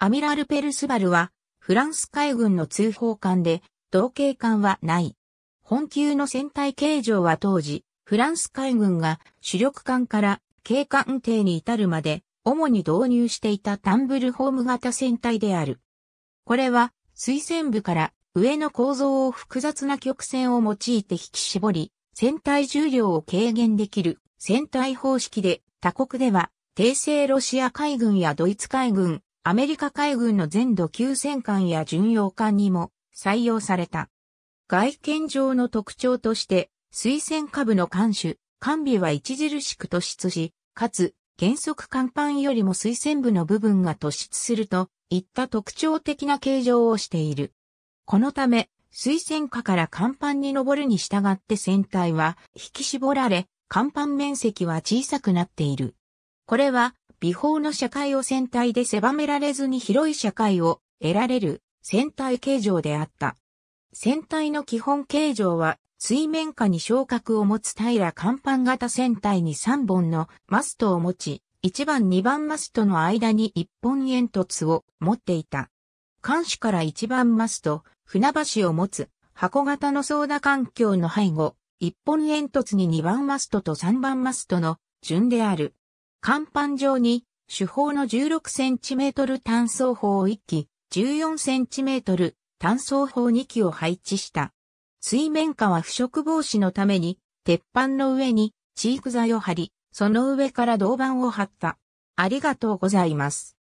アミラル・ペルスバルは、フランス海軍の通報艦で、同型艦はない。本級の船体形状は当時、フランス海軍が主力艦から軽艦艇に至るまで、主に導入していたタンブルフォーム型船体である。これは、水船部から上の構造を複雑な曲線を用いて引き絞り、船体重量を軽減できる船体方式で、他国では、帝政ロシア海軍やドイツ海軍、アメリカ海軍の全土級戦艦や巡洋艦にも採用された。外見上の特徴として、水船下部の艦首、艦尾は著しく突出し、かつ、原則甲板よりも水船部の部分が突出するといった特徴的な形状をしている。このため、水船下から甲板に上るに従って船体は引き絞られ、甲板面積は小さくなっている。これは、美法の社会を船体で狭められずに広い社会を得られる船体形状であった。船体の基本形状は水面下に昇格を持つ平ら甲板型船体に3本のマストを持ち、1番2番マストの間に1本煙突を持っていた。艦首から1番マスト、船橋を持つ箱型の操舵艦橋の背後、1本煙突に2番マストと3番マストの順である。甲板上に、主砲の 16cm 単装砲1機、14cm 単装砲2機を配置した。水面下は腐食防止のために、鉄板の上にチーク材を貼り、その上から銅板を貼った。ありがとうございます。